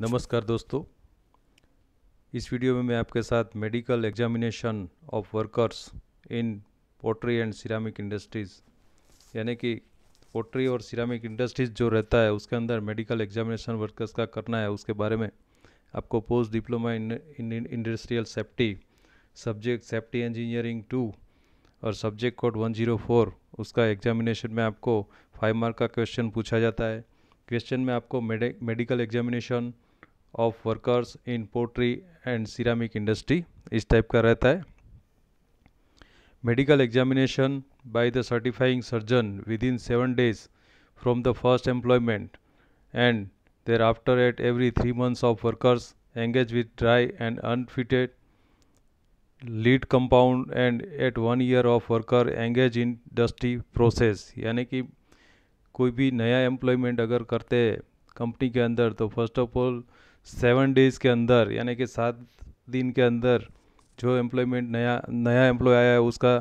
नमस्कार दोस्तों, इस वीडियो में मैं आपके साथ medical examination of workers in pottery and ceramic industries यानी कि पॉटरी और सिरामिक इंडस्ट्रीज़ जो रहता है उसके अंदर मेडिकल एग्जामिनेशन वर्कर्स का करना है उसके बारे में आपको post diploma in industrial safety subject safety engineering 2 और सब्जेक्ट कोड 104 उसका एग्जामिनेशन में आपको 5 मार्क का क्वेश्चन पूछा जाता है। क्वेश्चन में आपको medical examination of workers in poultry and ceramic industry इस टाइप का रहता है। Medical examination by the certifying surgeon within 7 days from the first employment and thereafter at every 3 months of workers engage with dry and unfitted lead compound and at 1 year of worker engage in dusty process यानी कि कोई भी नया employment अगर करते हैं company के अंदर तो फर्स्ट ऑफ ऑल 7 days के अंदर यानी कि 7 दिन के अंदर जो एम्प्लॉयमेंट नया एम्प्लॉय आया है उसका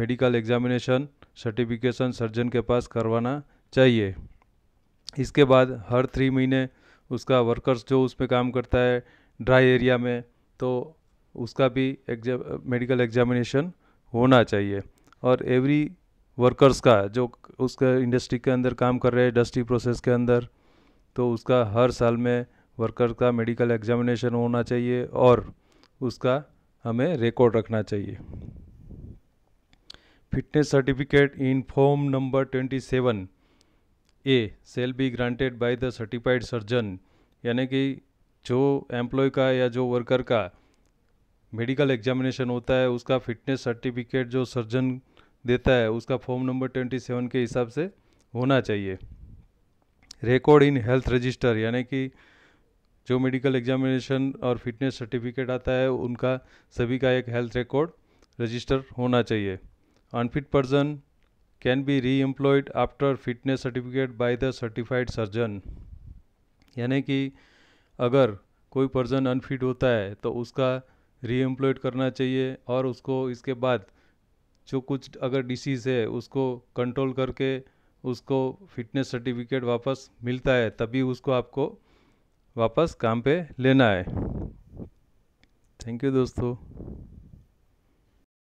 मेडिकल एग्जामिनेशन सर्टिफिकेशन सर्जन के पास करवाना चाहिए। इसके बाद हर 3 महीने उसका वर्कर्स जो उसमें काम करता है ड्राई एरिया में तो उसका भी मेडिकल एग्जामिनेशन होना चाहिए। और एवरी वर्कर्स का जो उसका इंडस्ट्री के अंदर काम कर रहे हैं डस्टी प्रोसेस के अंदर तो उसका हर साल में वर्कर का मेडिकल एग्जामिनेशन होना चाहिए और उसका हमें रिकॉर्ड रखना चाहिए। Fitness certificate in form number 27A shall be granted by the certified surgeon यानी कि जो एम्प्लॉय का या जो वर्कर का मेडिकल एग्जामिनेशन होता है उसका फिटनेस सर्टिफिकेट जो सर्जन देता है उसका फॉर्म नंबर 27 के हिसाब से होना चाहिए। रिकॉर्ड इन हेल्थ रजिस्टर यानी कि जो मेडिकल एग्जामिनेशन और फिटनेस सर्टिफिकेट आता है उनका सभी का एक हेल्थ रिकॉर्ड रजिस्टर होना चाहिए। अनफिट पर्सन कैन बी री employed after fitness certificate by the certified surgeon यानी कि अगर कोई पर्सन अनफिट होता है तो उसका री एम्प्लॉयड करना चाहिए और उसको इसके बाद जो कुछ अगर डिसीज़ है उसको कंट्रोल करके उसको फिटनेस सर्टिफिकेट वापस मिलता है तभी उसको आपको वापस काम पे लेना है। थैंक यू दोस्तों।